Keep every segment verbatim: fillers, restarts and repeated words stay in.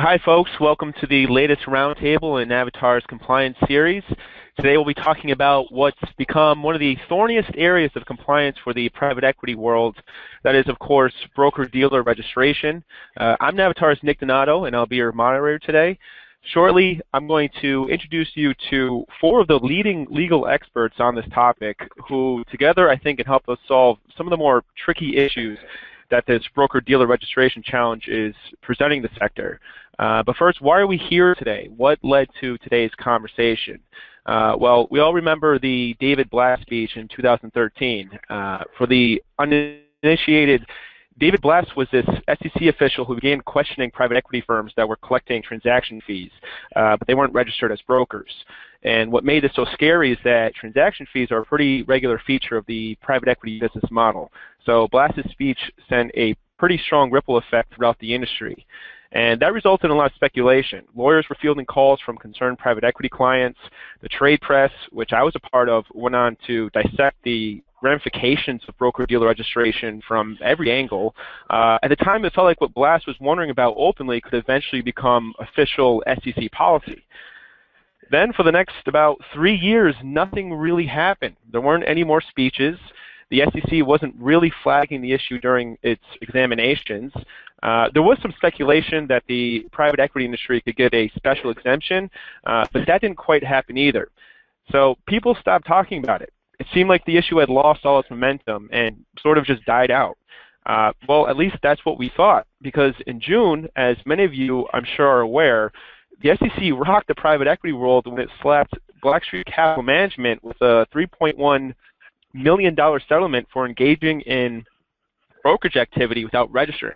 Hi folks, welcome to the latest roundtable in Navatar's compliance series. Today we'll be talking about what's become one of the thorniest areas of compliance for the private equity world. That is, of course, broker-dealer registration. Uh, I'm Navatar's Nick Donato, and I'll be your moderator today. Shortly, I'm going to introduce you to four of the leading legal experts on this topic who together I think can help us solve some of the more tricky issues that this broker-dealer registration challenge is presenting the sector. Uh, but first, why are we here today? What led to today's conversation? Uh, well, we all remember the David Blass speech in two thousand thirteen. Uh, for the uninitiated, David Blass was this S E C official who began questioning private equity firms that were collecting transaction fees, uh, but they weren't registered as brokers. And what made this so scary is that transaction fees are a pretty regular feature of the private equity business model. So Blass's speech sent a pretty strong ripple effect throughout the industry. And that resulted in a lot of speculation. Lawyers were fielding calls from concerned private equity clients. The trade press, which I was a part of, went on to dissect the ramifications of broker-dealer registration from every angle. Uh, at the time, it felt like what Blass was wondering about openly could eventually become official S E C policy. Then for the next about three years, nothing really happened. There weren't any more speeches. The S E C wasn't really flagging the issue during its examinations. Uh, there was some speculation that the private equity industry could get a special exemption, uh, but that didn't quite happen either. So people stopped talking about it. It seemed like the issue had lost all its momentum and sort of just died out. Uh, well, at least that's what we thought, because in June, as many of you I'm sure are aware, the S E C rocked the private equity world when it slapped Blackstreet Capital Management with a three point one million dollar settlement for engaging in brokerage activity without registering.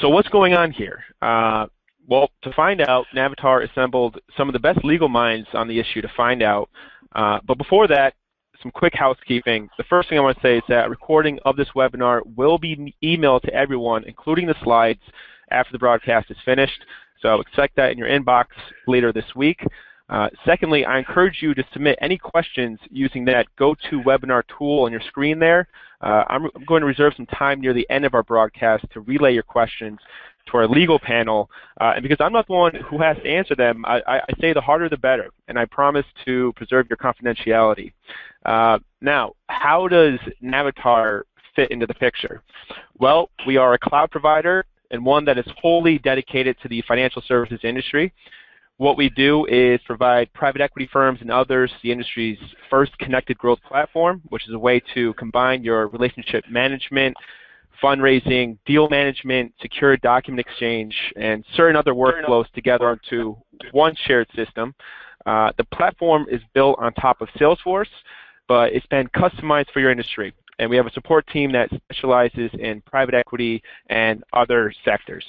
So what's going on here? Uh, well, to find out, Navatar assembled some of the best legal minds on the issue to find out. Uh, but before that, some quick housekeeping. The first thing I want to say is that a recording of this webinar will be emailed to everyone, including the slides, after the broadcast is finished. So expect that in your inbox later this week. Uh, secondly, I encourage you to submit any questions using that GoToWebinar tool on your screen there. Uh, I'm, I'm going to reserve some time near the end of our broadcast to relay your questions to our legal panel. Uh, and because I'm not the one who has to answer them, I, I, I say the harder the better, and I promise to preserve your confidentiality. Uh, now, how does Navatar fit into the picture? Well, we are a cloud provider and one that is wholly dedicated to the financial services industry. What we do is provide private equity firms and others the industry's first connected growth platform, which is a way to combine your relationship management, fundraising, deal management, secure document exchange, and certain other workflows together onto one shared system. Uh, the platform is built on top of Salesforce, but it's been customized for your industry. And we have a support team that specializes in private equity and other sectors.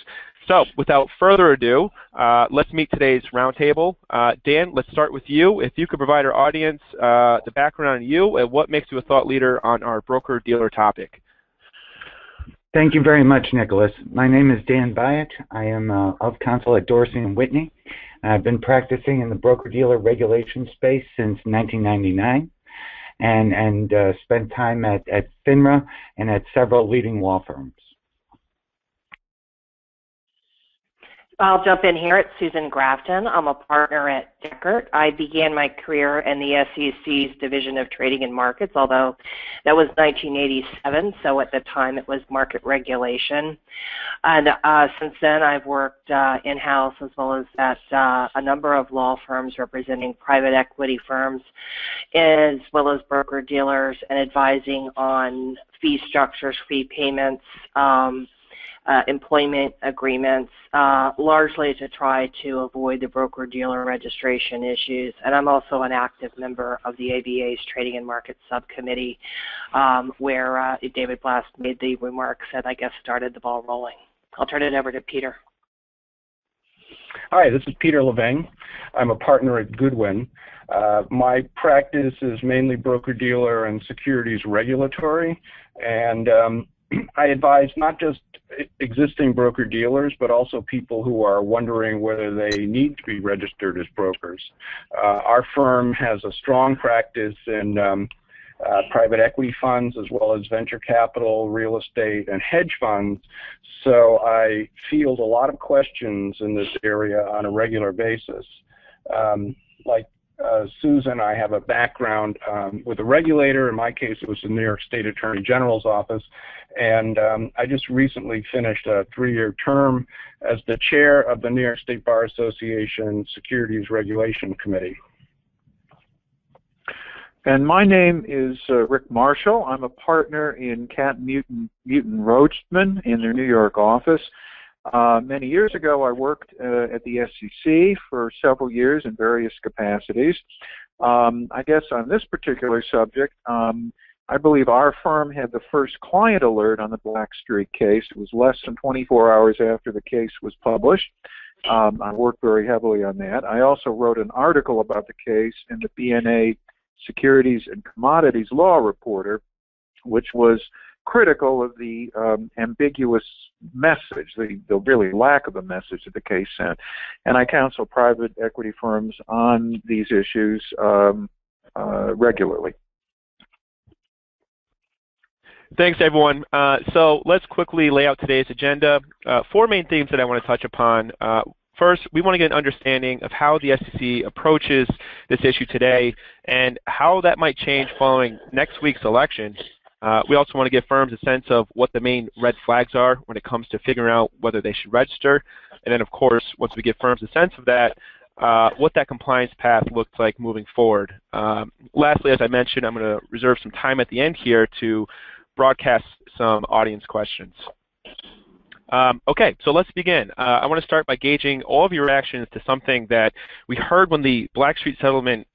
So without further ado, uh, let's meet today's roundtable. Uh, Dan, let's start with you. If you could provide our audience uh, the background on you and what makes you a thought leader on our broker-dealer topic. Thank you very much, Nicholas. My name is Dan Byatt. I am uh, of counsel at Dorsey and Whitney. I've been practicing in the broker-dealer regulation space since nineteen ninety-nine. and, and uh, spent time at, at FINRA and at several leading law firms. I'll jump in here. It's Susan Grafton. I'm a partner at Dechert. I began my career in the S E C's Division of Trading and Markets, although that was nineteen eighty-seven, so at the time it was market regulation. And uh, since then I've worked uh, in-house as well as at uh, a number of law firms representing private equity firms, as well as broker-dealers, and advising on fee structures, fee payments, um, Uh, employment agreements, uh, largely to try to avoid the broker-dealer registration issues. And I'm also an active member of the A B A's Trading and Markets Subcommittee, um, where uh, David Blass made the remarks that I guess started the ball rolling. I'll turn it over to Peter. Hi, this is Peter Levang. I'm a partner at Goodwin. Uh, my practice is mainly broker-dealer and securities regulatory, and um, I advise not just existing broker-dealers, but also people who are wondering whether they need to be registered as brokers. Uh, our firm has a strong practice in um, uh, private equity funds, as well as venture capital, real estate, and hedge funds. So I field a lot of questions in this area on a regular basis. Um, like uh, Susan, I have a background um, with a regulator. In my case, it was the New York State Attorney General's office. And um, I just recently finished a three-year term as the chair of the New York State Bar Association Securities Regulation Committee. And my name is uh, Rick Marshall. I'm a partner in Katten Muchin Rosenman in their New York office. Uh, many years ago, I worked uh, at the S E C for several years in various capacities. Um, I guess on this particular subject, um, I believe our firm had the first client alert on the Blackstreet case. It was less than twenty-four hours after the case was published. Um, I worked very heavily on that. I also wrote an article about the case in the B N A Securities and Commodities Law Reporter, which was critical of the um, ambiguous message, the, the really lack of a message that the case sent. And I counsel private equity firms on these issues um, uh, regularly. Thanks, everyone. Uh, so let's quickly lay out today's agenda. Uh, four main themes that I want to touch upon. Uh, First, we want to get an understanding of how the S E C approaches this issue today and how that might change following next week's election. Uh, we also want to give firms a sense of what the main red flags are when it comes to figuring out whether they should register. And then, of course, once we give firms a sense of that, uh, what that compliance path looks like moving forward. Um, lastly, as I mentioned, I'm going to reserve some time at the end here to broadcast some audience questions. Um, okay, so let's begin. Uh, I want to start by gauging all of your reactions to something that we heard when the Blackstreet settlement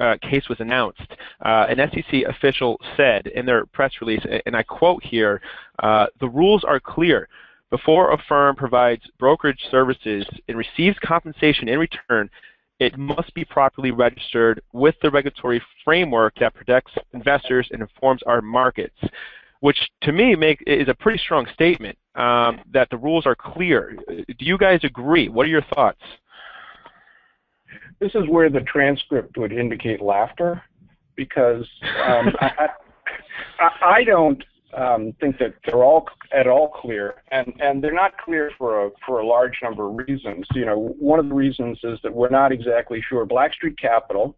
uh, case was announced. Uh, an S E C official said in their press release, and I quote here, uh, "The rules are clear. Before a firm provides brokerage services and receives compensation in return, it must be properly registered with the regulatory framework that protects investors and informs our markets," which to me make, is a pretty strong statement. Um, that the rules are clear. Do you guys agree? What are your thoughts? This is where the transcript would indicate laughter, because um, I, I, I don't um, think that they're all at all clear, and and they're not clear for a for a large number of reasons. You know, one of the reasons is that we're not exactly sure. Blackstreet Capital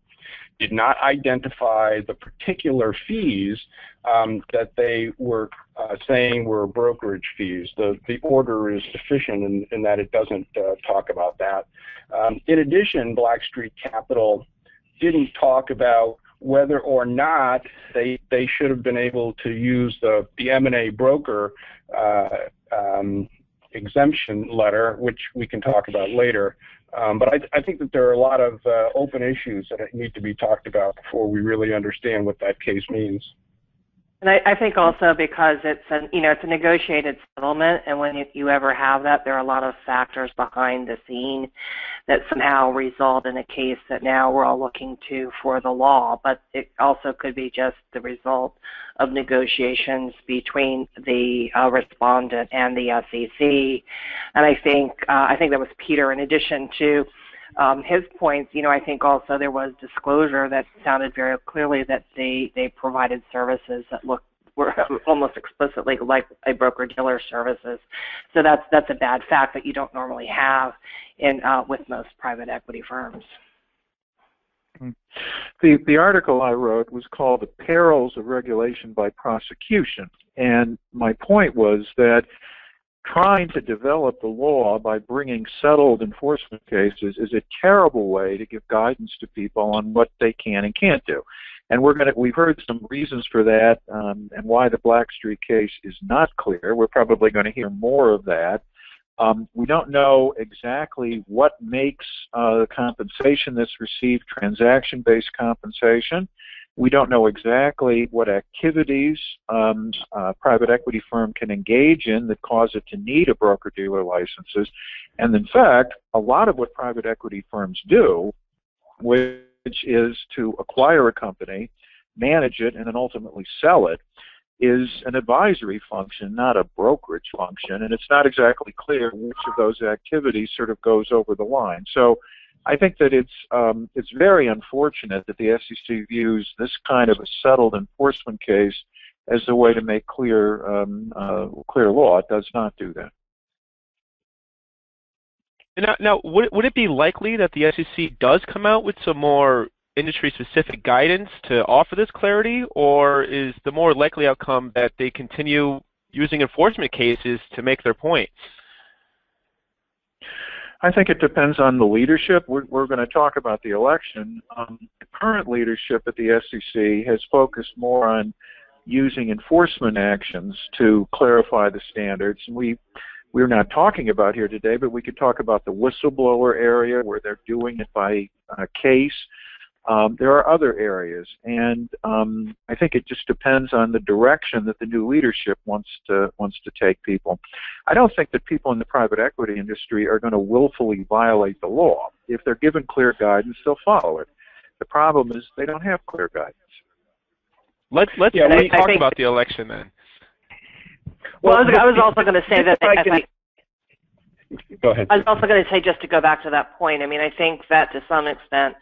did not identify the particular fees um, that they were uh, saying were brokerage fees. The, the order is deficient in, in that it doesn't uh, talk about that. Um, in addition, Blackstreet Capital didn't talk about whether or not they, they should have been able to use the, the M and A broker uh, um, exemption letter, which we can talk about later. Um, but I, I think that there are a lot of uh, open issues that need to be talked about before we really understand what that case means. And I, I think also because it's an, you know, it's a negotiated settlement, and when you, you ever have that, there are a lot of factors behind the scene that somehow result in a case that now we're all looking to for the law. But it also could be just the result of negotiations between the uh, respondent and the S E C. And I think uh, I think that was Peter. In addition to Um, his points, you know, I think also there was disclosure that sounded very clearly that they, they provided services that looked, were almost explicitly like a broker-dealer services. So that's, that's a bad fact that you don't normally have in, uh, with most private equity firms. The, the article I wrote was called "The Perils of Regulation by Prosecution," and my point was that trying to develop the law by bringing settled enforcement cases is a terrible way to give guidance to people on what they can and can't do. And we're going to, we've heard some reasons for that um, and why the Blackstreet case is not clear. We're probably going to hear more of that. Um, we don't know exactly what makes uh, the compensation that's received transaction-based compensation. We don't know exactly what activities um, a private equity firm can engage in that cause it to need a broker-dealer licenses. And in fact, a lot of what private equity firms do, which is to acquire a company, manage it, and then ultimately sell it, is an advisory function, not a brokerage function. And it's not exactly clear which of those activities sort of goes over the line. So I think that it's um, it's very unfortunate that the S E C views this kind of a settled enforcement case as the way to make clear um, uh, clear law. It does not do that. Now, now would, would it be likely that the S E C does come out with some more industry-specific guidance to offer this clarity, or is the more likely outcome that they continue using enforcement cases to make their point? I think it depends on the leadership. We're, we're going to talk about the election. Um, the current leadership at the S E C has focused more on using enforcement actions to clarify the standards. And we, we're not talking about here today, but we could talk about the whistleblower area where they're doing it by uh, case. Um, there are other areas, and um, I think it just depends on the direction that the new leadership wants to wants to take people. I don't think that people in the private equity industry are going to willfully violate the law. If they're given clear guidance, they'll follow it. The problem is they don't have clear guidance. Let's let's yeah, I, talk about the election then. Well, well I, was, I was also going to say that. I can, Go ahead. I was also going to say, just to go back to that point, I mean, I think that to some extent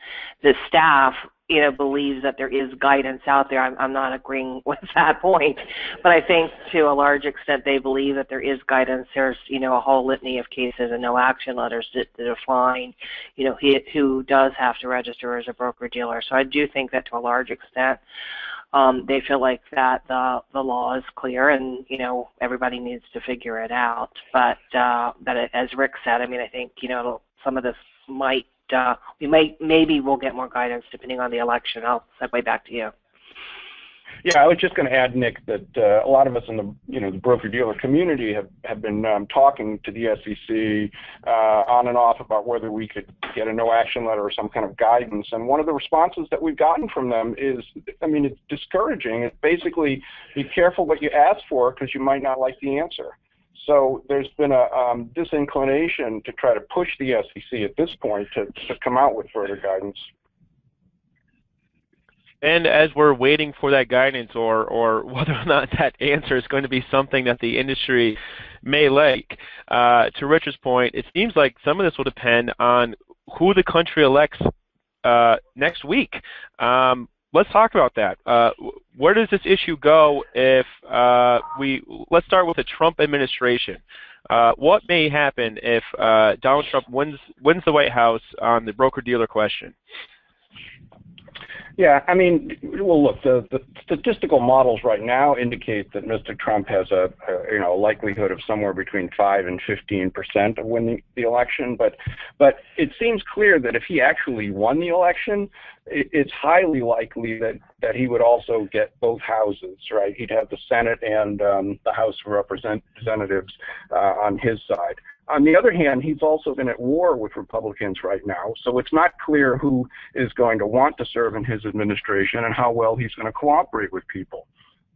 the staff, you know, believes that there is guidance out there. I'm, I'm not agreeing with that point, but I think to a large extent they believe that there is guidance. There's, you know, a whole litany of cases and no action letters to, to define, you know, who, who does have to register as a broker-dealer. So I do think that to a large extent um, they feel like that the, the law is clear and, you know, everybody needs to figure it out. But uh, that, it, as Rick said, I mean, I think, you know, some of this might, uh, we might, maybe we'll get more guidance depending on the election. I'll segue back to you. Yeah, I was just going to add, Nick, that uh, a lot of us in the, you know, the broker-dealer community have, have been um, talking to the S E C uh, on and off about whether we could get a no-action letter or some kind of guidance. And one of the responses that we've gotten from them is, I mean, it's discouraging. It's basically, be careful what you ask for because you might not like the answer. So there's been a um, disinclination to try to push the S E C at this point to, to come out with further guidance. And as we're waiting for that guidance, or, or whether or not that answer is going to be something that the industry may like, uh, to Richard's point, it seems like some of this will depend on who the country elects uh, next week. Um, let's talk about that. Uh, where does this issue go if uh, we – let's start with the Trump administration. Uh, what may happen if uh, Donald Trump wins, wins the White House on the broker-dealer question? Yeah, I mean, well, look, the, the statistical models right now indicate that Mister Trump has a, a, you know, likelihood of somewhere between five and fifteen percent of winning the election. But, but it seems clear that if he actually won the election, it, it's highly likely that, that he would also get both houses, right? He'd have the Senate and um, the House of Representatives uh, on his side. On the other hand, he's also been at war with Republicans right now, so it's not clear who is going to want to serve in his administration and how well he's going to cooperate with people.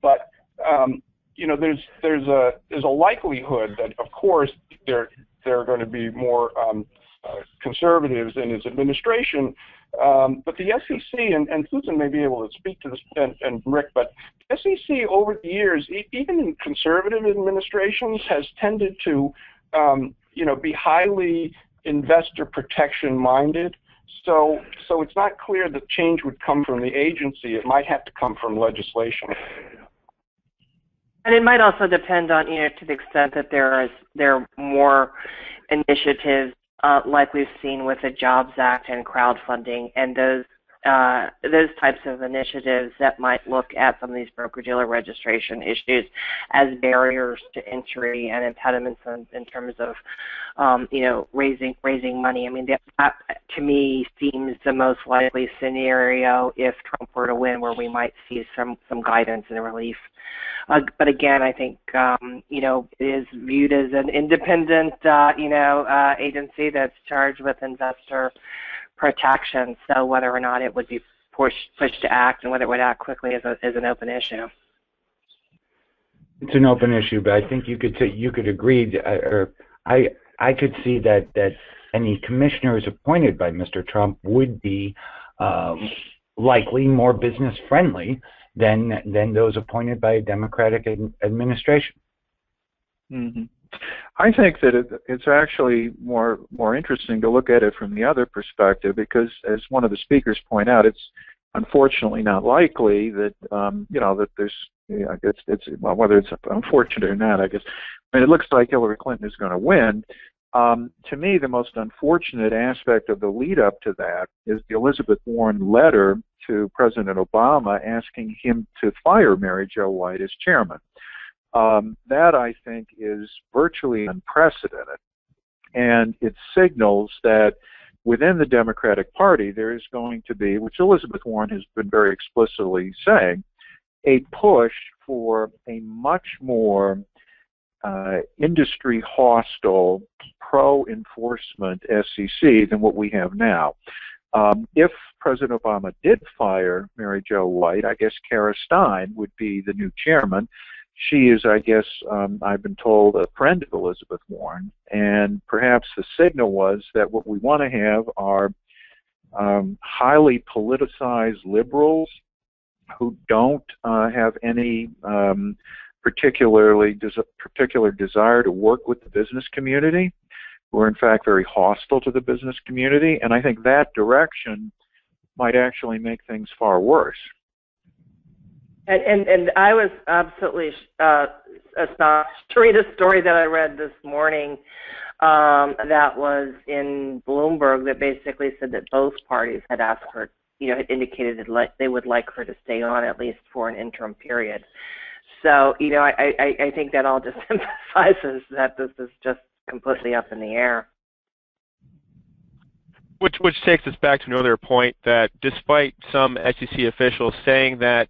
But um, you know, there's there's a there's a likelihood that, of course, there there are going to be more um, uh, conservatives in his administration. Um, but the S E C, and, and Susan may be able to speak to this, and, and Rick, but the S E C over the years, even in conservative administrations, has tended to Um, you know, be highly investor protection minded. So, so it's not clear that change would come from the agency. It might have to come from legislation. And it might also depend on, you know, to the extent that there is there are more initiatives uh, like we've seen with the Jobs Act and crowdfunding and those Uh, those types of initiatives that might look at some of these broker-dealer registration issues as barriers to entry and impediments in, in terms of, um, you know, raising raising money. I mean, that, that to me seems the most likely scenario if Trump were to win, where we might see some some guidance and relief. Uh, but again, I think um, you know, it is viewed as an independent, uh, you know, uh, agency that's charged with investor protection, so whether or not it would be pushed pushed to act and whether it would act quickly is, a, is an open issue. It's an open issue, but I think you could say, you could agree, to, or I I could see that that any commissioner who's appointed by Mister Trump would be um, likely more business friendly than than those appointed by a Democratic ad, administration. Mm-hmm. I think that it, it's actually more more interesting to look at it from the other perspective, because as one of the speakers point out, it's unfortunately not likely that um, you know that there's you know, it's it's well, whether it's unfortunate or not, I guess. I mean, it looks like Hillary Clinton is going to win. Um, to me, the most unfortunate aspect of the lead-up to that is the Elizabeth Warren letter to President Obama asking him to fire Mary Jo White as chairman. Um, that, I think, is virtually unprecedented, and it signals that within the Democratic Party there is going to be, which Elizabeth Warren has been very explicitly saying, a push for a much more Uh, industry hostile, pro-enforcement S E C than what we have now. Um, if President Obama did fire Mary Jo White, I guess Kara Stein would be the new chairman. She is, I guess, um, I've been told, a friend of Elizabeth Warren, and perhaps the signal was that what we want to have are um, highly politicized liberals who don't uh, have any um, particularly des particular desire to work with the business community, who are in fact very hostile to the business community, and I think that direction might actually make things far worse. And and, and I was absolutely uh, astonished to read a story that I read this morning um, that was in Bloomberg that basically said that both parties had asked her, you know, had indicated that like they would like her to stay on at least for an interim period. So, you know, I, I, I think that all just emphasizes that this is just completely up in the air. Which, which takes us back to another point that despite some S E C officials saying that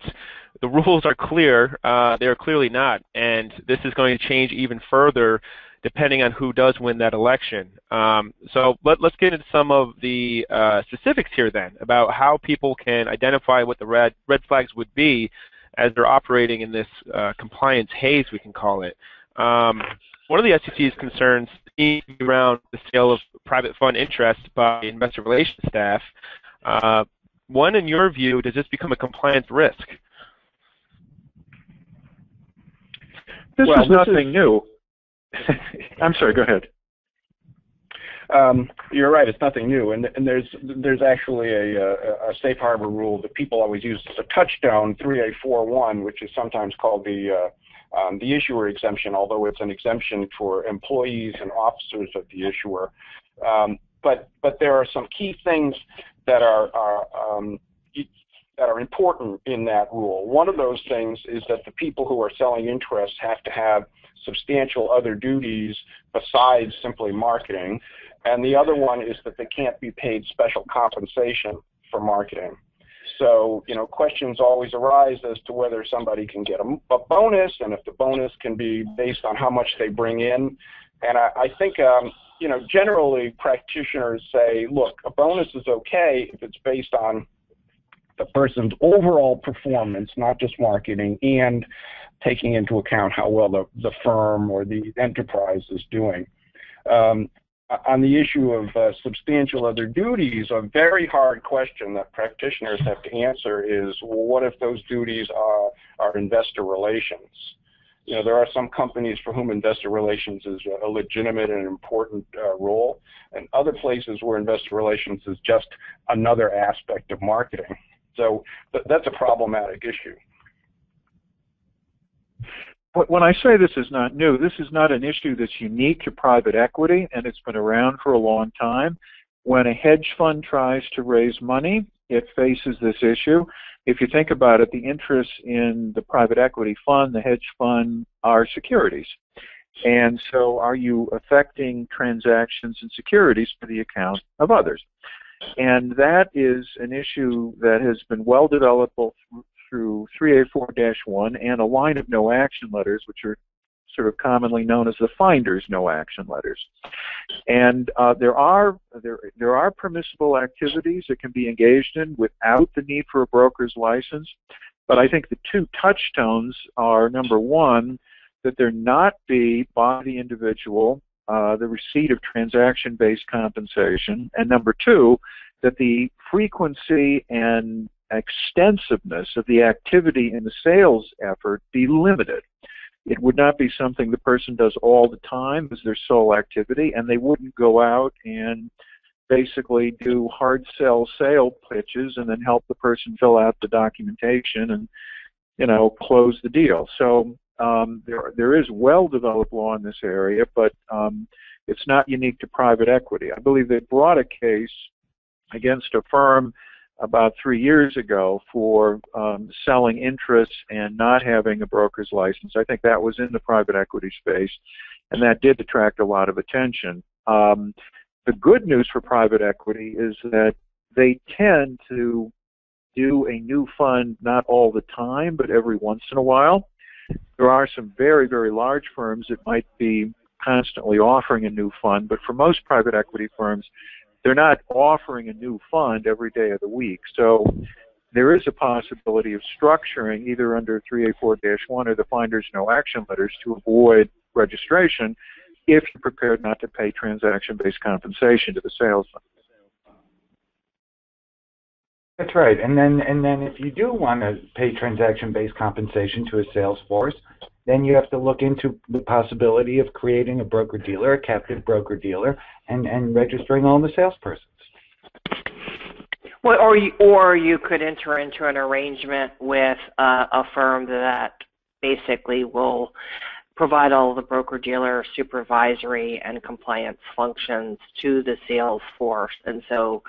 the rules are clear, uh, they're clearly not. And this is going to change even further depending on who does win that election. Um, so let, let's get into some of the uh, specifics here then about how people can identify what the red, red flags would be as they're operating in this uh, compliance haze, we can call it. Um, one of the S E C's concerns is around the sale of private fund interest by investor relations staff. Uh, one, in your view, does this become a compliance risk? This well, is nothing this is... new. I'm sorry, go ahead. Um, you're right. It's nothing new, and, and there's there's actually a, a, a safe harbor rule that people always use. It's a touchdown three A four one, which is sometimes called the uh, um, the issuer exemption, although it's an exemption for employees and officers of the issuer. Um, but but there are some key things that are, are um, that are important in that rule. One of those things is that the people who are selling interests have to have substantial other duties besides simply marketing. And the other one is that they can't be paid special compensation for marketing. So, you know, questions always arise as to whether somebody can get a, a bonus, and if the bonus can be based on how much they bring in. And I, I think, um, you know, generally practitioners say, look, a bonus is okay if it's based on the person's overall performance, not just marketing, and taking into account how well the, the firm or the enterprise is doing. Um, on the issue of uh, substantial other duties, a very hard question that practitioners have to answer is, well, what if those duties are, are investor relations? You know, there are some companies for whom investor relations is a legitimate and important uh, role, and other places where investor relations is just another aspect of marketing. So th- that's a problematic issue. When I say this is not new, this is not an issue that's unique to private equity, and it's been around for a long time. When a hedge fund tries to raise money, it faces this issue. If you think about it, the interests in the private equity fund, the hedge fund, are securities. And so are you affecting transactions and securities for the account of others? And that is an issue that has been well developed both through three A four dash one and a line of no action letters, which are sort of commonly known as the finder's no action letters. And uh, there are there there are permissible activities that can be engaged in without the need for a broker's license. But I think the two touchstones are, number one, that there not be by the individual uh, the receipt of transaction-based compensation, and number two, that the frequency and extensiveness of the activity in the sales effort be limited. It would not be something the person does all the time as their sole activity, and they wouldn't go out and basically do hard sell sale pitches and then help the person fill out the documentation and, you know, close the deal. So um, there, there is well-developed law in this area, but um, it's not unique to private equity. I believe they brought a case against a firm about three years ago for um, selling interests and not having a broker's license. I think that was in the private equity space, and that did attract a lot of attention. Um, the good news for private equity is that they tend to do a new fund not all the time, but every once in a while. There are some very, very large firms that might be constantly offering a new fund, but for most private equity firms, they're not offering a new fund every day of the week. So there is a possibility of structuring either under three eighty-four dash one or the Finders No Action Letters to avoid registration if you're prepared not to pay transaction-based compensation to the sales fund. That's right. And then, and then if you do want to pay transaction-based compensation to a sales force, then you have to look into the possibility of creating a broker-dealer, a captive broker-dealer, and, and registering all the salespersons. Well, or, you, or you could enter into an arrangement with uh, a firm that basically will provide all the broker-dealer supervisory and compliance functions to the sales force. And so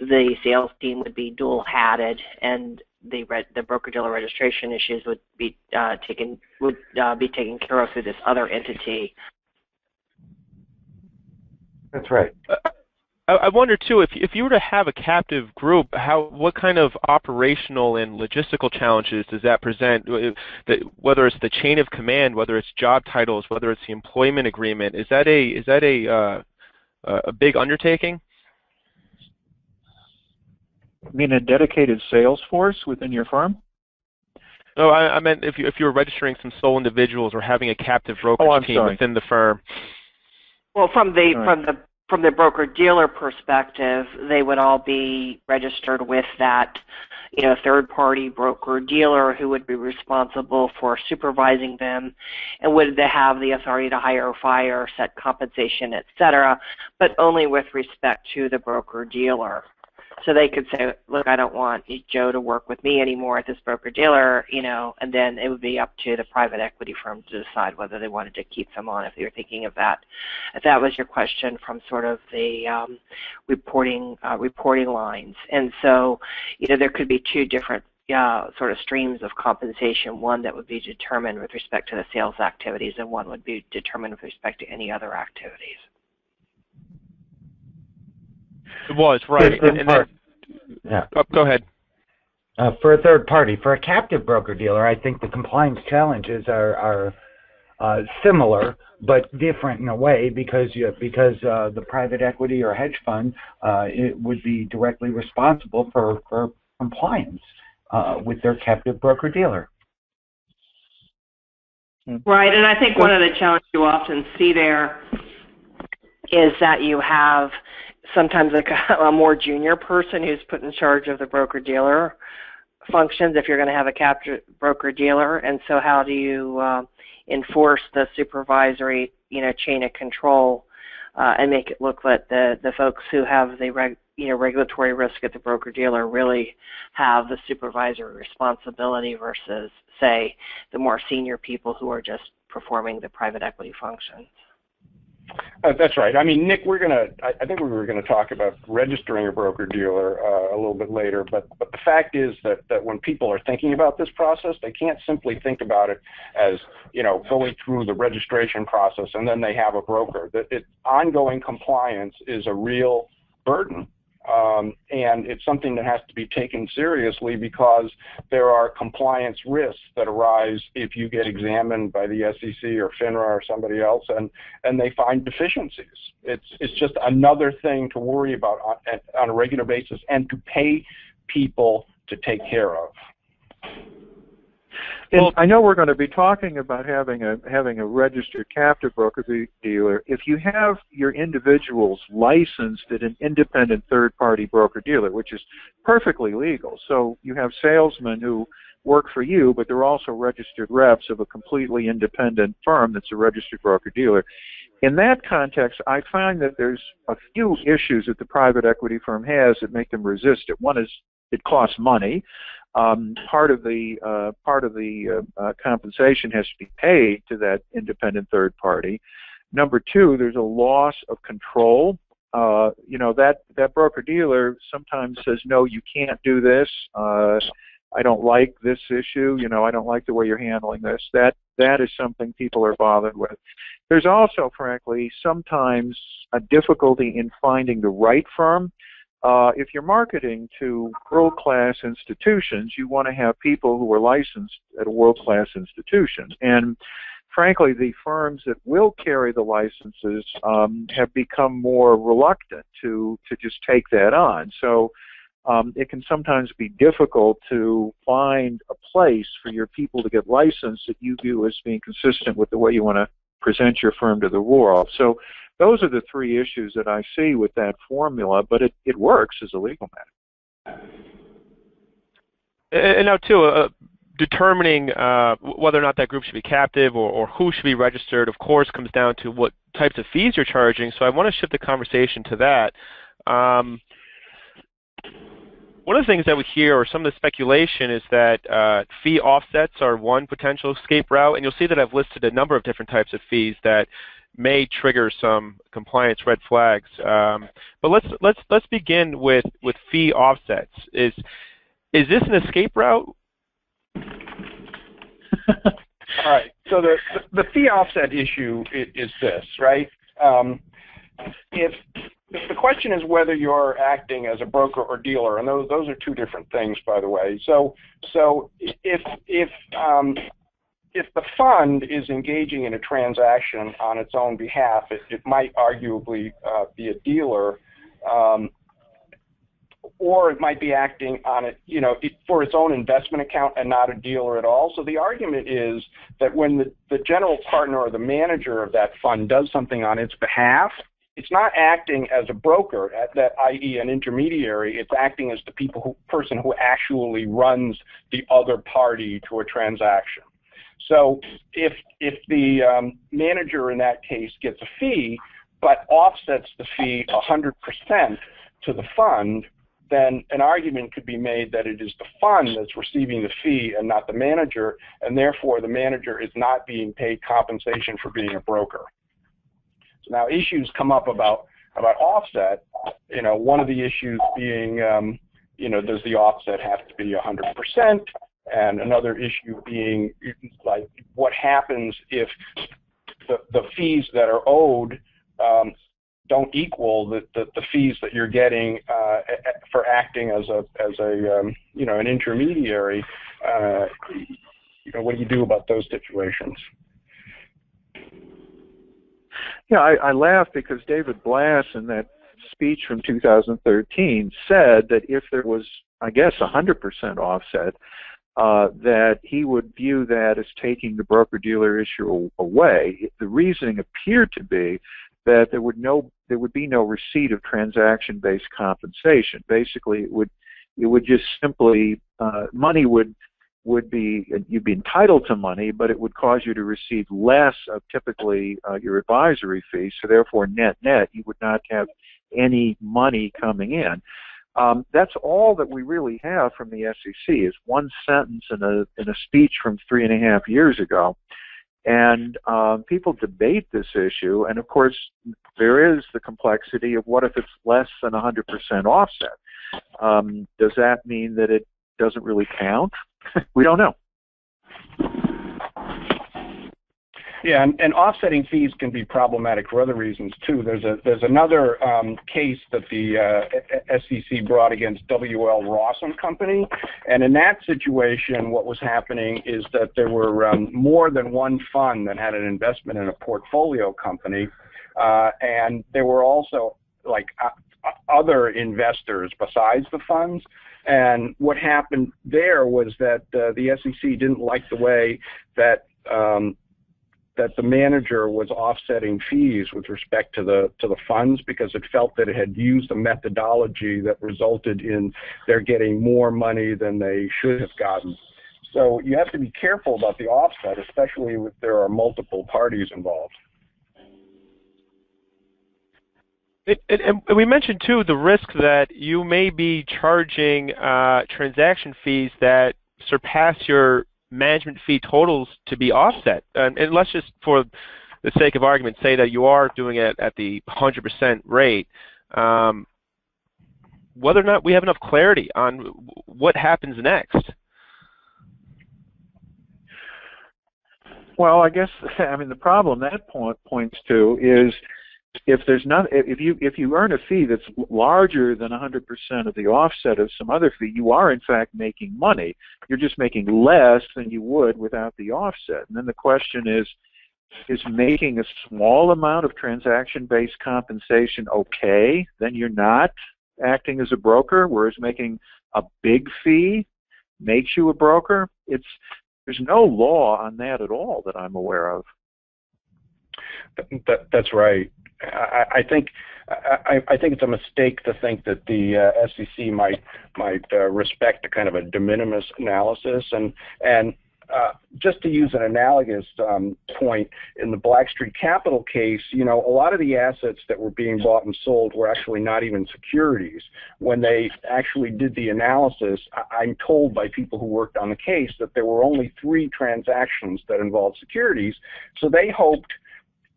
the sales team would be dual-hatted, and the, the broker-dealer registration issues would be uh, taken would uh, be taken care of through this other entity. That's right. Uh, I, I wonder too, if if you were to have a captive group, how what kind of operational and logistical challenges does that present? Whether it's the chain of command, whether it's job titles, whether it's the employment agreement, is that a is that a uh, a big undertaking? You mean a dedicated sales force within your firm? No, I, I meant if you if you were registering some sole individuals or having a captive brokerage oh, team sorry. within the firm. Well, from the sorry. from the from the broker-dealer perspective, they would all be registered with that, you know, third-party broker-dealer who would be responsible for supervising them, and would they have the authority to hire, fire, set compensation, et cetera, but only with respect to the broker-dealer. So they could say, look, I don't want Joe to work with me anymore at this broker-dealer, you know, and then it would be up to the private equity firm to decide whether they wanted to keep them on, if they were thinking of that. If that was your question from sort of the um, reporting uh, reporting lines. And so, you know, there could be two different uh, sort of streams of compensation, one that would be determined with respect to the sales activities and one would be determined with respect to any other activities. It was, right. And, and then, yeah. oh, go ahead. Uh, for a third party, for a captive broker-dealer, I think the compliance challenges are, are uh, similar but different in a way because, you, because uh, the private equity or hedge fund uh, it would be directly responsible for, for compliance uh, with their captive broker-dealer. Right, and I think one of the challenges you often see there is that you have sometimes like a, a more junior person who's put in charge of the broker-dealer functions if you're going to have a captive broker-dealer, and so how do you uh, enforce the supervisory, you know, chain of control uh, and make it look like the, the folks who have the reg, you know, regulatory risk at the broker-dealer really have the supervisory responsibility versus, say, the more senior people who are just performing the private equity functions. Uh, that's right. I mean, Nick, we're gonna. I, I think we were gonna talk about registering a broker-dealer uh, a little bit later. But but the fact is that that when people are thinking about this process, they can't simply think about it as, you know, going through the registration process and then they have a broker. That it, ongoing compliance is a real burden. Um, and it's something that has to be taken seriously because there are compliance risks that arise if you get examined by the S E C or FINRA or somebody else and, and they find deficiencies. It's, it's just another thing to worry about on, on a regular basis and to pay people to take care of. And well, I know we're going to be talking about having a having a registered captive broker-dealer. If you have your individuals licensed at an independent third-party broker-dealer, which is perfectly legal, so you have salesmen who work for you, but they're also registered reps of a completely independent firm that's a registered broker-dealer. In that context, I find that there's a few issues that the private equity firm has that make them resist it. One is it costs money. Um, part of the uh, part of the uh, uh, compensation has to be paid to that independent third party. Number two, there's a loss of control. Uh, you know, that that broker dealer sometimes says, "No, you can't do this. Uh, I don't like this issue. You know, I don't like the way you're handling this." That that is something people are bothered with. There's also, frankly, sometimes a difficulty in finding the right firm. Uh, if you're marketing to world-class institutions, you want to have people who are licensed at a world-class institution. And frankly, the firms that will carry the licenses um, have become more reluctant to, to just take that on. So um, it can sometimes be difficult to find a place for your people to get licensed that you view as being consistent with the way you want to present your firm to the world. So those are the three issues that I see with that formula, but it, it works as a legal matter. And now, too, uh, determining uh, whether or not that group should be captive or, or who should be registered, of course, comes down to what types of fees you're charging. So I want to shift the conversation to that. Um, one of the things that we hear, or some of the speculation, is that uh, fee offsets are one potential escape route, and you'll see that I've listed a number of different types of fees that may trigger some compliance red flags. Um, but let's let's let's begin with with fee offsets. Is is this an escape route? All right. So the the fee offset issue is this, right? Um, if, if the question is whether you're acting as a broker or dealer, and those those are two different things, by the way. So so if if um, If the fund is engaging in a transaction on its own behalf, it, it might arguably uh, be a dealer, um, or it might be acting on it, you know, it, for its own investment account and not a dealer at all. So the argument is that when the, the general partner or the manager of that fund does something on its behalf, it's not acting as a broker, at that, that is an intermediary. It's acting as the people who, person who actually runs the other party to a transaction. So if if the um, manager in that case gets a fee but offsets the fee one hundred percent to the fund, then an argument could be made that it is the fund that's receiving the fee and not the manager, and therefore the manager is not being paid compensation for being a broker. So now issues come up about about offset. You know, one of the issues being, um, you know, does the offset have to be one hundred percent? And another issue being, like, what happens if the, the fees that are owed um, don't equal the, the, the fees that you're getting uh, for acting as a as a um, you know, an intermediary? Uh, you know, what do you do about those situations? Yeah, I, I laugh because David Blass, in that speech from two thousand thirteen, said that if there was, I guess, one hundred percent offset, Uh, that he would view that as taking the broker-dealer issue away. The reasoning appeared to be that there would no there would be no receipt of transaction-based compensation. Basically, it would it would just simply uh, money would would be you'd be entitled to money, but it would cause you to receive less of typically uh, your advisory fee. So therefore, net net, you would not have any money coming in. Um, that's all that we really have from the S E C is one sentence in a in a speech from three and a half years ago, and um, people debate this issue. And of course, there is the complexity of what if it's less than one hundred percent offset? Um, does that mean that it doesn't really count? We don't know. Yeah, and, and offsetting fees can be problematic for other reasons too. There's a there's another um, case that the uh, S E C brought against W L Ross Company, and in that situation, what was happening is that there were um, more than one fund that had an investment in a portfolio company, uh, and there were also like uh, other investors besides the funds. And what happened there was that uh, the S E C didn't like the way that um, that the manager was offsetting fees with respect to the to the funds, because it felt that it had used a methodology that resulted in their getting more money than they should have gotten. So you have to be careful about the offset, especially if there are multiple parties involved. It, it, and we mentioned, too, the risk that you may be charging uh, transaction fees that surpass your management fee totals to be offset. And, and let's just, for the sake of argument, say that you are doing it at the one hundred percent rate. Um, whether or not we have enough clarity on what happens next. Well, I guess, I mean, the problem that point points to is, if there's not, if you if you earn a fee that's larger than one hundred percent of the offset of some other fee, you are in fact making money. You're just making less than you would without the offset. And then the question is, is making a small amount of transaction-based compensation okay? Then you're not acting as a broker, whereas making a big fee makes you a broker. It's there's no law on that at all that I'm aware of. That, that's right. I, I think I, I think it's a mistake to think that the uh, S E C might might uh, respect a kind of a de minimis analysis. And and uh, just to use an analogous um, point, in the Blackstreet Capital case, you know, a lot of the assets that were being bought and sold were actually not even securities. When they actually did the analysis, I, I'm told by people who worked on the case that there were only three transactions that involved securities. So they hoped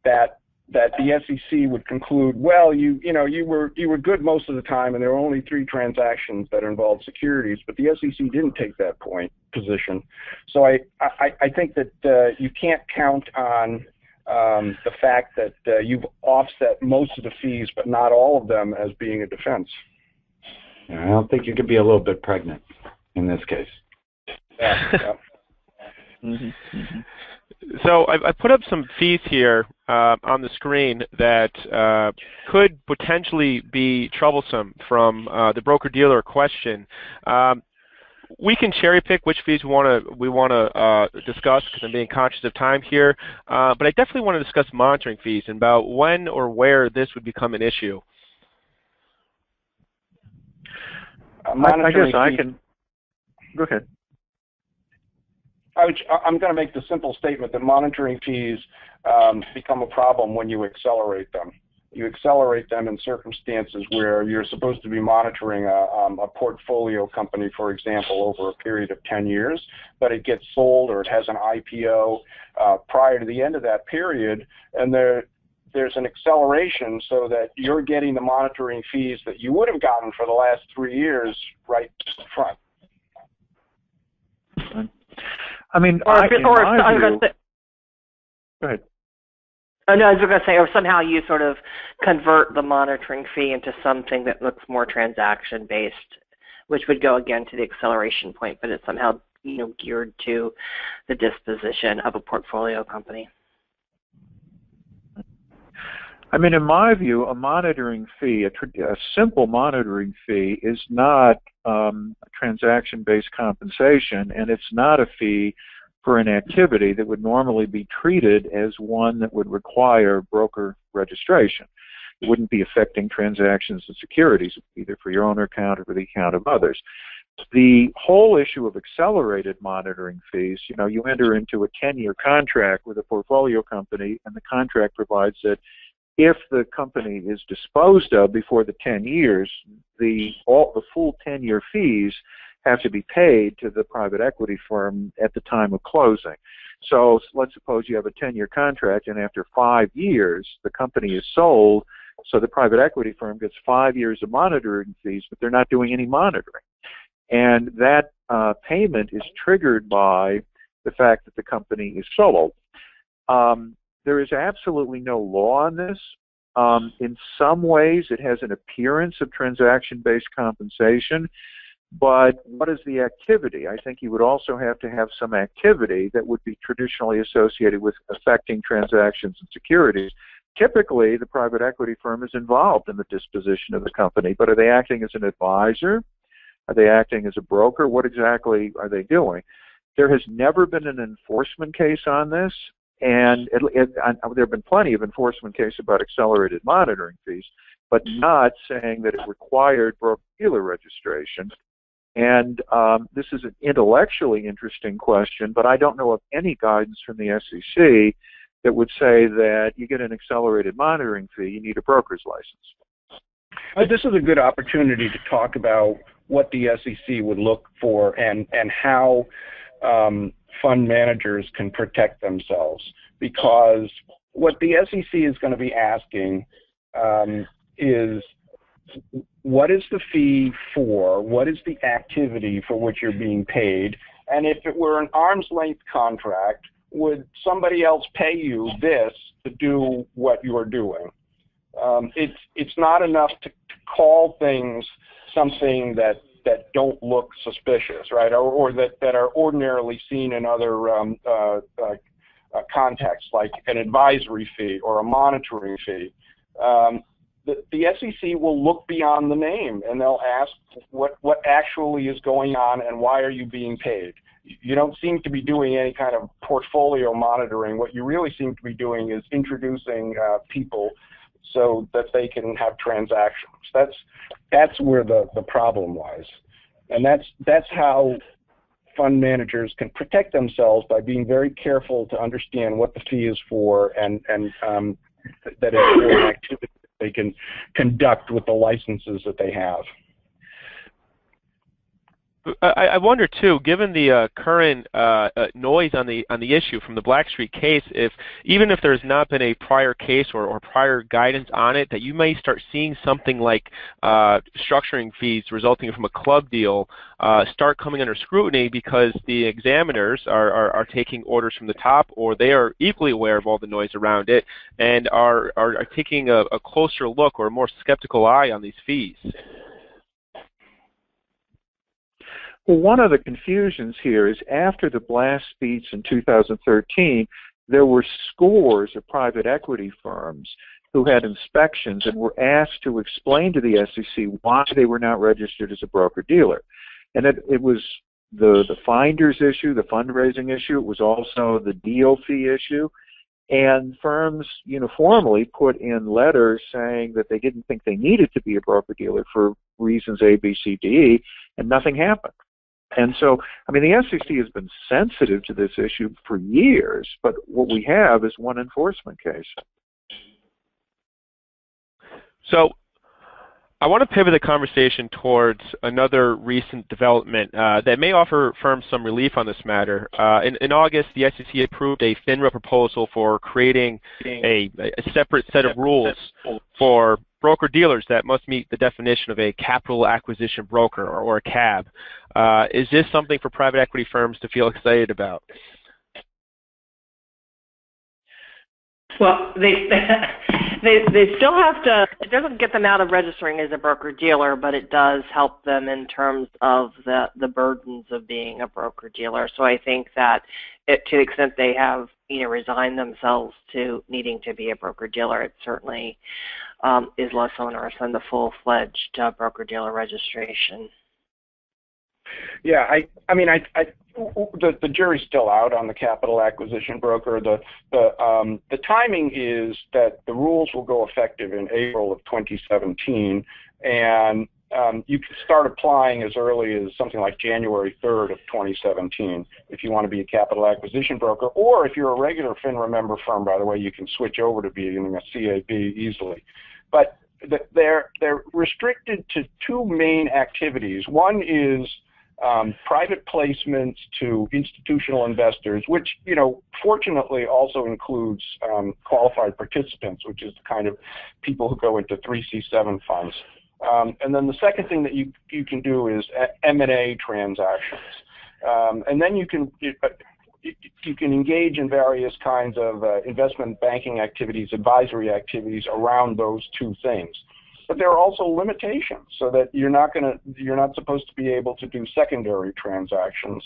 that that the S E C would conclude, well, you you know you were you were good most of the time, and there were only three transactions that involved securities. But the S E C didn't take that point position. So I I, I think that uh, you can't count on um, the fact that uh, you've offset most of the fees, but not all of them, as being a defense. I don't think you could be a little bit pregnant in this case. Yeah, yeah. Mm-hmm, mm-hmm. So I, I put up some fees here uh, on the screen that uh, could potentially be troublesome from uh, the broker-dealer question. Um, we can cherry-pick which fees we want to we want to uh, discuss, because I'm being conscious of time here. Uh, but I definitely want to discuss monitoring fees and about when or where this would become an issue. Uh, I guess I can. Go ahead. I'm going to make the simple statement that monitoring fees um, become a problem when you accelerate them. You accelerate them in circumstances where you're supposed to be monitoring a, um, a portfolio company, for example, over a period of ten years, but it gets sold or it has an I P O uh, prior to the end of that period, and there, there's an acceleration so that you're getting the monitoring fees that you would have gotten for the last three years right up front. Okay. I mean, or, I, if, or if, I was going to say, go ahead. Oh, no, I was going to say, or somehow you sort of convert the monitoring fee into something that looks more transaction-based, which would go again to the acceleration point, but it's somehow, you know, geared to the disposition of a portfolio company. I mean, in my view, a monitoring fee, a, a simple monitoring fee, is not um, transaction-based compensation, and it's not a fee for an activity that would normally be treated as one that would require broker registration. It wouldn't be affecting transactions and securities, either for your own account or for the account of others. The whole issue of accelerated monitoring fees, you know, you enter into a ten-year contract with a portfolio company, and the contract provides that if the company is disposed of before the ten years, the, all, the full ten-year fees have to be paid to the private equity firm at the time of closing. So let's suppose you have a ten-year contract, and after five years, the company is sold, so the private equity firm gets five years of monitoring fees, but they're not doing any monitoring. And that uh, payment is triggered by the fact that the company is sold. Um, There is absolutely no law on this. Um, in some ways, it has an appearance of transaction-based compensation, but what is the activity? I think you would also have to have some activity that would be traditionally associated with affecting transactions and securities, Typically, the private equity firm is involved in the disposition of the company, but are they acting as an advisor? Are they acting as a broker? What exactly are they doing? There has never been an enforcement case on this, and it, it, I, there have been plenty of enforcement cases about accelerated monitoring fees, but not saying that it required broker-dealer registration. And um, this is an intellectually interesting question, but I don't know of any guidance from the S E C that would say that you get an accelerated monitoring fee, you need a broker's license. Uh, this is a good opportunity to talk about what the S E C would look for and, and how um, fund managers can protect themselves. Because what the S E C is going to be asking um, is, what is the fee for? What is the activity for which you're being paid? And if it were an arm's length contract, would somebody else pay you this to do what you're doing? Um, it's it's not enough to, to call things something that that don't look suspicious, right? Or, or that that are ordinarily seen in other um, uh, uh, contexts, like an advisory fee or a monitoring fee. Um, The, the S E C will look beyond the name, and they'll ask what, what actually is going on and why are you being paid. You don't seem to be doing any kind of portfolio monitoring. What you really seem to be doing is introducing uh, people so that they can have transactions. That's, that's where the, the problem lies. And that's, that's how fund managers can protect themselves, by being very careful to understand what the fee is for and, and um, that it's for an activity they can conduct with the licenses that they have. I, I wonder too, given the uh, current uh, uh, noise on the on the issue from the Blackstreet case, if even if there's not been a prior case or, or prior guidance on it, that you may start seeing something like uh, structuring fees resulting from a club deal uh, start coming under scrutiny, because the examiners are, are are taking orders from the top, or they are equally aware of all the noise around it and are are, are taking a, a closer look or a more skeptical eye on these fees. Well, one of the confusions here is, after the Blass speech in two thousand thirteen, there were scores of private equity firms who had inspections and were asked to explain to the S E C why they were not registered as a broker-dealer. And it, it was the, the finders issue, the fundraising issue. It was also the deal fee issue. And firms uniformly put in letters saying that they didn't think they needed to be a broker-dealer for reasons A, B, C, D, E, and nothing happened. And so, I mean, the S E C has been sensitive to this issue for years, but what we have is one enforcement case. So I want to pivot the conversation towards another recent development uh, that may offer firms some relief on this matter. Uh, in, in August, the S E C approved a FINRA proposal for creating a, a separate set of rules for broker-dealers that must meet the definition of a capital acquisition broker, or, or a C A B. Uh, is this something for private equity firms to feel excited about? Well, they, they, they still have to, it doesn't get them out of registering as a broker-dealer, but it does help them in terms of the, the burdens of being a broker-dealer. So I think that it, to the extent they have, you know, resigned themselves to needing to be a broker-dealer, it certainly um, is less onerous than the full-fledged uh, broker-dealer registration. Yeah, I, I mean, I, I, the, the jury's still out on the capital acquisition broker. The, the, um, the timing is that the rules will go effective in April of twenty seventeen, and um, you can start applying as early as something like January third of twenty seventeen if you want to be a capital acquisition broker, or if you're a regular FINRA member firm, by the way, you can switch over to being a C A B easily. But the, they're, they're restricted to two main activities. One is Um, private placements to institutional investors, which, you know, fortunately also includes um, qualified participants, which is the kind of people who go into three C seven funds. Um, and then the second thing that you, you can do is M and A transactions. Um, and then you can, you, you can engage in various kinds of uh, investment banking activities, advisory activities around those two things. but there are also limitations, so that you're not going to, you're not supposed to be able to do secondary transactions.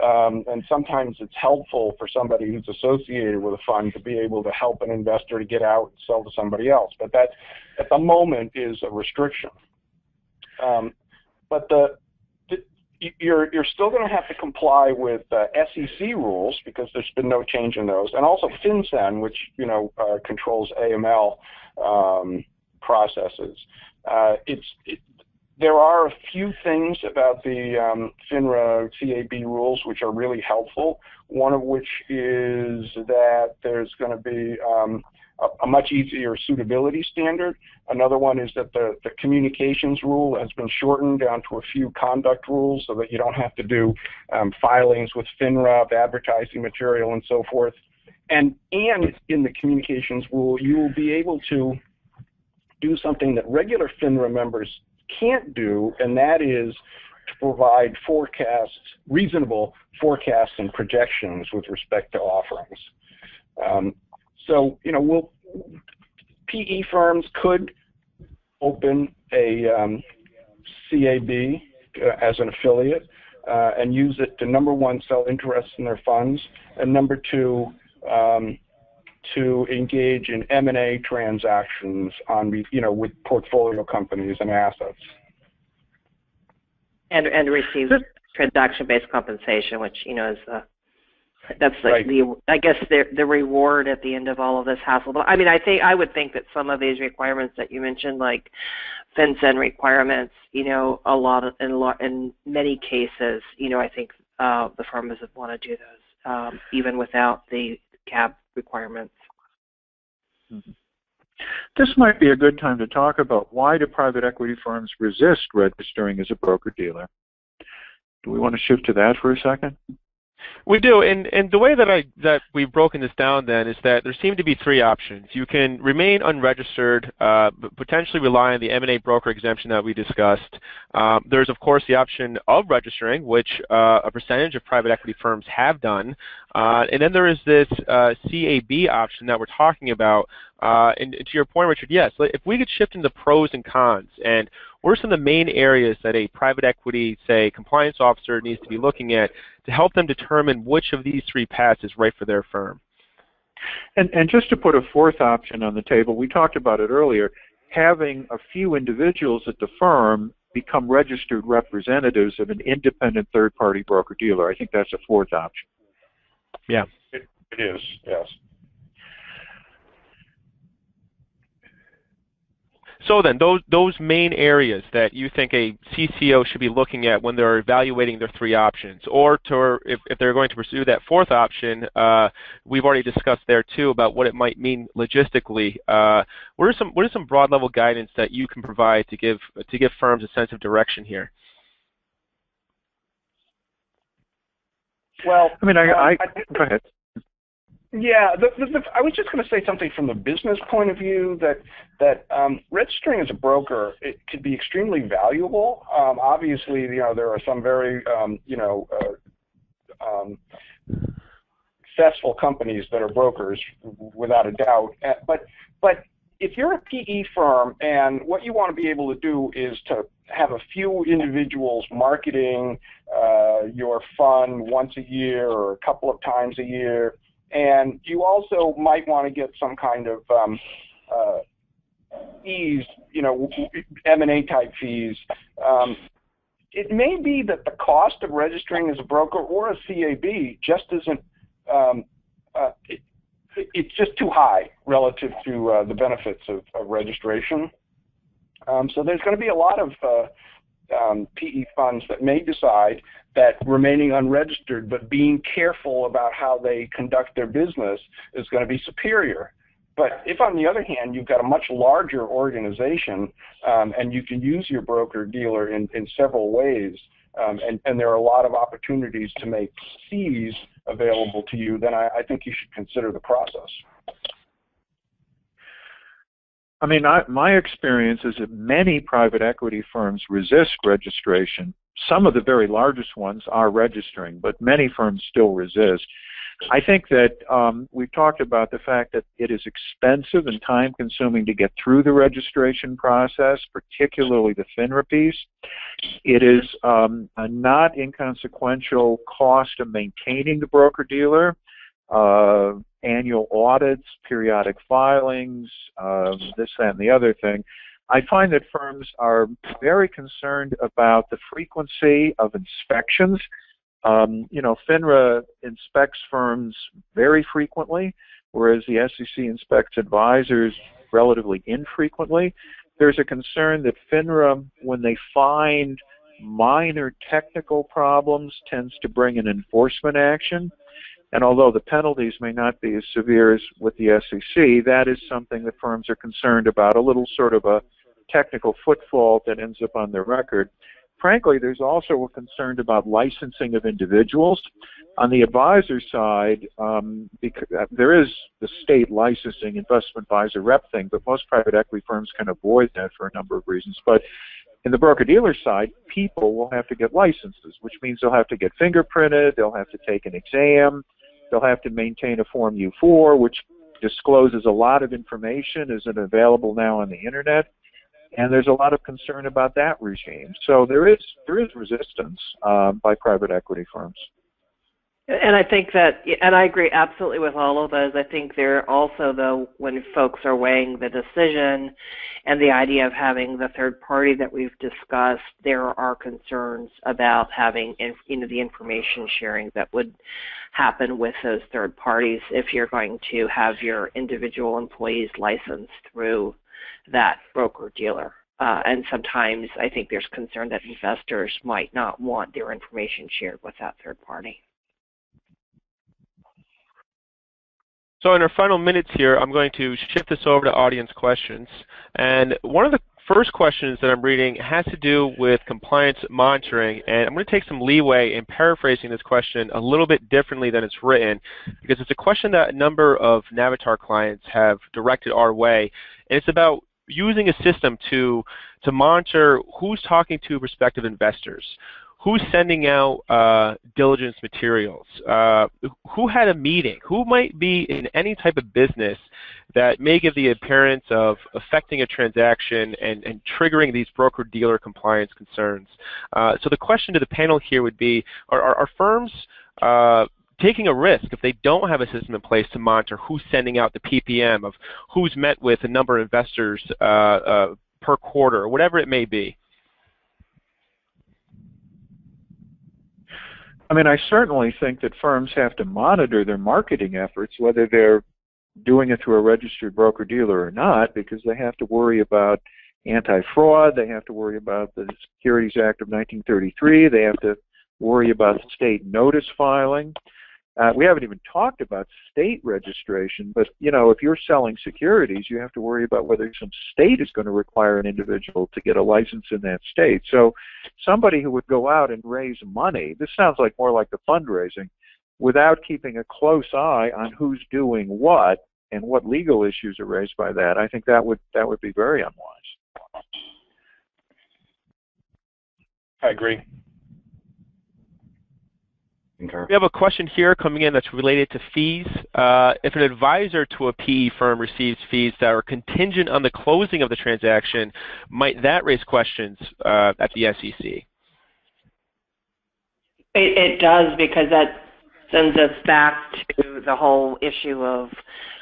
Um, and sometimes it's helpful for somebody who's associated with a fund to be able to help an investor to get out and sell to somebody else. But that, at the moment, is a restriction. Um, but the You're, you're still going to have to comply with uh, S E C rules, because there's been no change in those, and also FinCEN, which you know uh, controls A M L um, processes. Uh, it's it, there are a few things about the um, FINRA C A B rules which are really helpful. One of which is that there's going to be um, a much easier suitability standard. Another one is that the, the communications rule has been shortened down to a few conduct rules, so that you don't have to do um, filings with FINRA, advertising material, and so forth. And, and in the communications rule, you will be able to do something that regular FINRA members can't do, and that is to provide forecasts, reasonable forecasts and projections with respect to offerings. Um, So, you know, we'll, P E firms could open a um, C A B uh, as an affiliate uh, and use it to, number one, sell interests in their funds, and number two, um, to engage in M and A transactions on, you know, with portfolio companies and assets. And, and receive transaction-based compensation, which, you know, is uh... That's like right. the I guess the the reward at the end of all of this hassle. But I mean, I think I would think that some of these requirements that you mentioned, like FinCEN requirements, you know, a lot of, in a lot in many cases, you know, I think uh, the firms would want to do those um, even without the C A B requirements. Mm-hmm. This might be a good time to talk about why do private equity firms resist registering as a broker-dealer. Do we want to shift to that for a second? We do, and, and the way that I that we've broken this down then is that there seem to be three options. You can remain unregistered, uh, but potentially rely on the M and A broker exemption that we discussed. Um, there's, of course, the option of registering, which uh, a percentage of private equity firms have done. Uh, and then there is this uh, C A B option that we're talking about. Uh, and, and to your point, Richard, yes, if we could shift into pros and cons, and what are some of the main areas that a private equity, say, compliance officer needs to be looking at to help them determine which of these three paths is right for their firm? And, and just to put a fourth option on the table, we talked about it earlier, having a few individuals at the firm become registered representatives of an independent third-party broker-dealer. I think that's a fourth option. Yeah. It, it is, yes. So then, those those main areas that you think a C C O should be looking at when they're evaluating their three options, or to, if, if they're going to pursue that fourth option, uh, we've already discussed there too about what it might mean logistically. Uh, what are some what are some broad level guidance that you can provide to give to give firms a sense of direction here? Well, I mean, I, I, I go ahead. Yeah, the, the, the, I was just going to say something from the business point of view, that that um, registering as a broker, it could be extremely valuable. Um, obviously, you know, there are some very um, you know uh, um, successful companies that are brokers, without a doubt. But but if you're a P E firm and what you want to be able to do is to have a few individuals marketing uh, your fund once a year or a couple of times a year. And you also might want to get some kind of um, uh, fees, you know, M and A type fees. Um, it may be that the cost of registering as a broker or a C A B just isn't, um, uh, it, it's just too high relative to uh, the benefits of, of registration. Um, so there's going to be a lot of uh, Um, P E funds that may decide that remaining unregistered but being careful about how they conduct their business is going to be superior. But if, on the other hand, you've got a much larger organization um, and you can use your broker-dealer in, in several ways, um, and, and there are a lot of opportunities to make fees available to you, then I, I think you should consider the process. I mean, I, my experience is that many private equity firms resist registration. Some of the very largest ones are registering, but many firms still resist. I think that um, we've talked about the fact that it is expensive and time-consuming to get through the registration process, particularly the FINRA piece. It is um, a not inconsequential cost of maintaining the broker-dealer, uh, annual audits, periodic filings, uh, this, that, and the other thing. I find that firms are very concerned about the frequency of inspections. Um, you know, FINRA inspects firms very frequently, whereas the S E C inspects advisors relatively infrequently. There's a concern that FINRA, when they find minor technical problems, tends to bring an enforcement action. And although the penalties may not be as severe as with the S E C, that is something that firms are concerned about, a little sort of a technical footfall that ends up on their record. Frankly, there's also a concern about licensing of individuals. On the advisor side, um, because there is the state licensing investment advisor rep thing, but most private equity firms can avoid that for a number of reasons. But in the broker-dealer side, people will have to get licenses, which means they'll have to get fingerprinted, they'll have to take an exam, they'll have to maintain a Form U four, which discloses a lot of information, isn't available now on the internet. And there's a lot of concern about that regime. So there is there is resistance um, by private equity firms. And I think that, and I agree absolutely with all of those. I think there also, though, when folks are weighing the decision and the idea of having the third party that we've discussed, there are concerns about having, you know, the information sharing that would happen with those third parties if you're going to have your individual employees licensed through that broker-dealer. Uh, and sometimes I think there's concern that investors might not want their information shared with that third party. So in our final minutes here, I'm going to shift this over to audience questions. And one of the first questions that I'm reading has to do with compliance monitoring, and I'm going to take some leeway in paraphrasing this question a little bit differently than it's written, because it's a question that a number of Navatar clients have directed our way, and it's about using a system to, to monitor who's talking to prospective investors, who's sending out uh, diligence materials, uh, who had a meeting, who might be in any type of business that may give the appearance of affecting a transaction and, and triggering these broker-dealer compliance concerns. Uh, so the question to the panel here would be, are, are, are firms uh, taking a risk if they don't have a system in place to monitor who's sending out the P P M, of who's met with a number of investors uh, uh, per quarter, or whatever it may be? I mean, I certainly think that firms have to monitor their marketing efforts, whether they're doing it through a registered broker-dealer or not, because they have to worry about anti-fraud, they have to worry about the Securities Act of nineteen thirty-three, they have to worry about state notice filing. Uh, we haven't even talked about state registration, but, you know, if you're selling securities, you have to worry about whether some state is going to require an individual to get a license in that state. So somebody who would go out and raise money, this sounds like more like the fundraising, without keeping a close eye on who's doing what and what legal issues are raised by that, I think that would, that would be very unwise. I agree. We have a question here coming in that's related to fees. Uh, if an advisor to a P E firm receives fees that are contingent on the closing of the transaction, might that raise questions uh, at the S E C? It, it does, because that sends us back to the whole issue of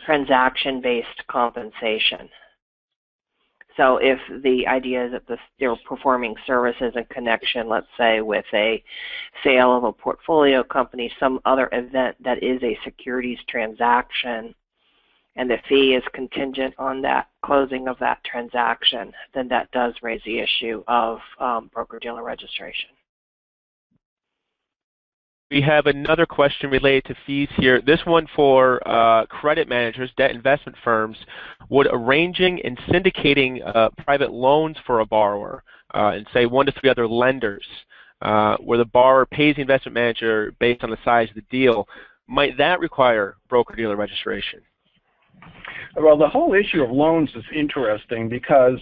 transaction-based compensation. So if the idea is that this, they're performing services in connection, let's say, with a sale of a portfolio company, some other event that is a securities transaction, and the fee is contingent on that closing of that transaction, then that does raise the issue of um, broker-dealer registration. We have another question related to fees here, this one for uh, credit managers, debt investment firms. Would arranging and syndicating uh, private loans for a borrower uh, and say one to three other lenders, uh, where the borrower pays the investment manager based on the size of the deal, might that require broker-dealer registration? Well, the whole issue of loans is interesting, because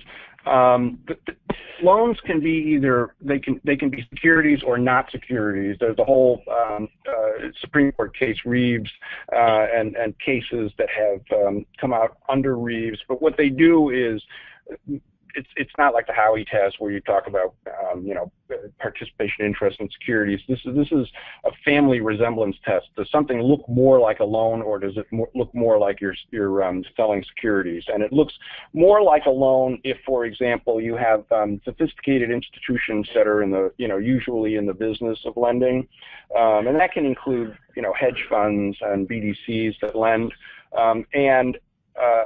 Um, the, the loans can be either, they can, they can be securities or not securities. There's a whole um, uh, uh, Supreme Court case Reeves uh, and, and cases that have um, come out under Reeves. But what they do is, it's, it's not like the Howey test where you talk about, um, you know, participation interest in securities. This is, this is a family resemblance test. Does something look more like a loan, or does it more, look more like you're, you're um, selling securities? And it looks more like a loan if, for example, you have um, sophisticated institutions that are in the, you know, usually in the business of lending. Um, and that can include, you know, hedge funds and B D Cs that lend. Um, and Uh,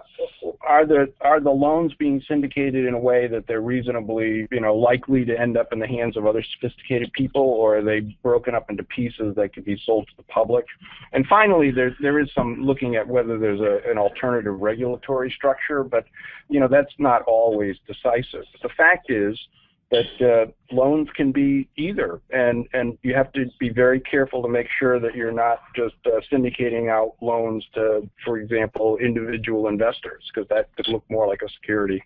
are the are the loans being syndicated in a way that they're reasonably, you know, likely to end up in the hands of other sophisticated people, or are they broken up into pieces that could be sold to the public? And finally, there there is some looking at whether there's a, an alternative regulatory structure, but you know that's not always decisive. The fact is that uh, loans can be either, and, and you have to be very careful to make sure that you're not just uh, syndicating out loans to, for example, individual investors, because that could look more like a security.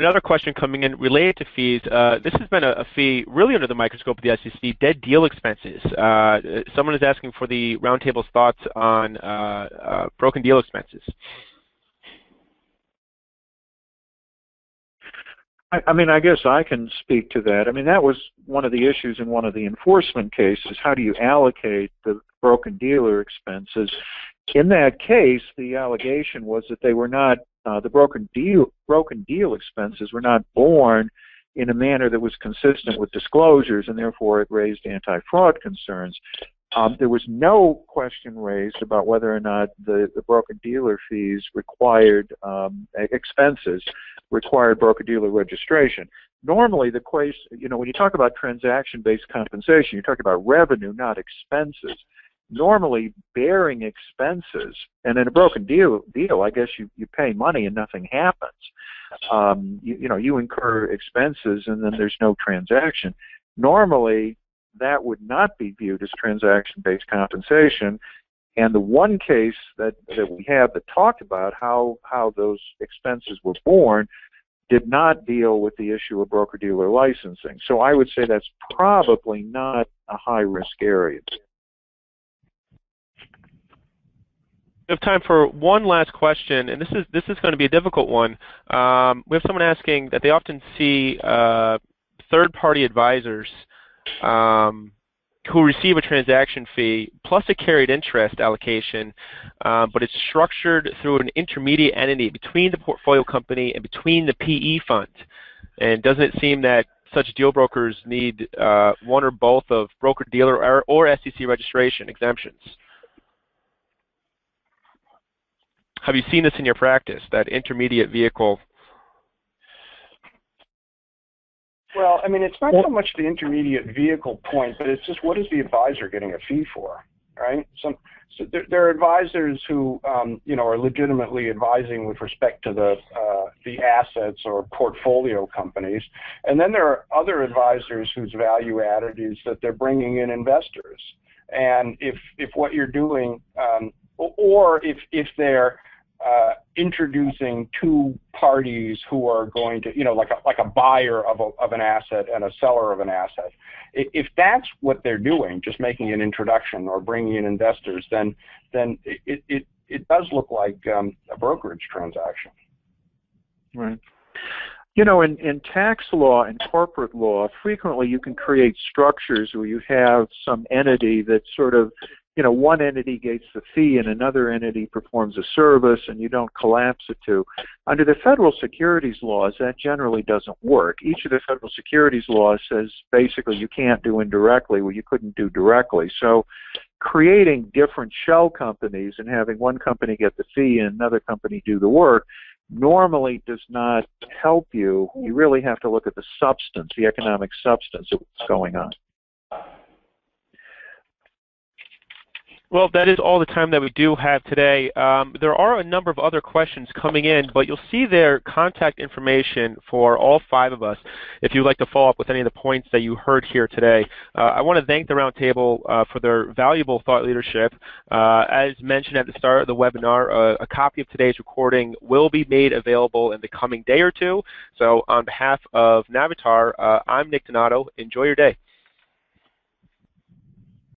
Another question coming in related to fees. Uh, this has been a, a fee really under the microscope of the S E C, dead deal expenses. Uh, someone is asking for the roundtable's thoughts on uh, uh, broken deal expenses. I mean, I guess I can speak to that. I mean, that was one of the issues in one of the enforcement cases. How do you allocate the broken dealer expenses? In that case, the allegation was that they were not, uh, the broken deal, broken deal expenses were not borne in a manner that was consistent with disclosures, and therefore it raised anti-fraud concerns. Um, there was no question raised about whether or not the, the broker dealer fees required um, expenses, required broker dealer registration. Normally, the case, you know, when you talk about transaction-based compensation, you're talking about revenue, not expenses. Normally, bearing expenses, and in a broken deal, deal, I guess you you pay money and nothing happens. Um, you, you know, you incur expenses and then there's no transaction. Normally, that would not be viewed as transaction-based compensation. And the one case that, that we have that talked about how, how those expenses were borne did not deal with the issue of broker-dealer licensing. So I would say that's probably not a high-risk area. We have time for one last question, and this is, this is going to be a difficult one. Um, we have someone asking that they often see uh, third-party advisors Um, who receive a transaction fee plus a carried interest allocation, uh, but it's structured through an intermediate entity between the portfolio company and between the P E fund. And doesn't it seem that such deal brokers need uh, one or both of broker-dealer or, or S E C registration exemptions? Have you seen this in your practice, that intermediate vehicle? Well, I mean, it's not so much the intermediate vehicle point, but it's just what is the advisor getting a fee for, right? Some, so there, there are advisors who, um, you know, are legitimately advising with respect to the uh, the assets or portfolio companies, and then there are other advisors whose value added is that they're bringing in investors, and if if what you're doing, um, or if if they're Uh, introducing two parties who are going to, you know, like a, like a buyer of, a, of an asset and a seller of an asset. If that's what they're doing, just making an introduction or bringing in investors, then then it it, it does look like um, a brokerage transaction. Right. You know, in, in tax law and corporate law, frequently you can create structures where you have some entity that sort of, you know, one entity gets the fee and another entity performs a service, and you don't collapse the two. Under the federal securities laws, that generally doesn't work. Each of the federal securities laws says basically you can't do indirectly what you couldn't do directly. So creating different shell companies and having one company get the fee and another company do the work normally does not help you. You really have to look at the substance, the economic substance of what's going on. Well, that is all the time that we do have today. Um, there are a number of other questions coming in, but you'll see their contact information for all five of us if you'd like to follow up with any of the points that you heard here today. Uh, I want to thank the Roundtable uh, for their valuable thought leadership. Uh, as mentioned at the start of the webinar, uh, a copy of today's recording will be made available in the coming day or two. So on behalf of Navatar, uh, I'm Nick Donato. Enjoy your day.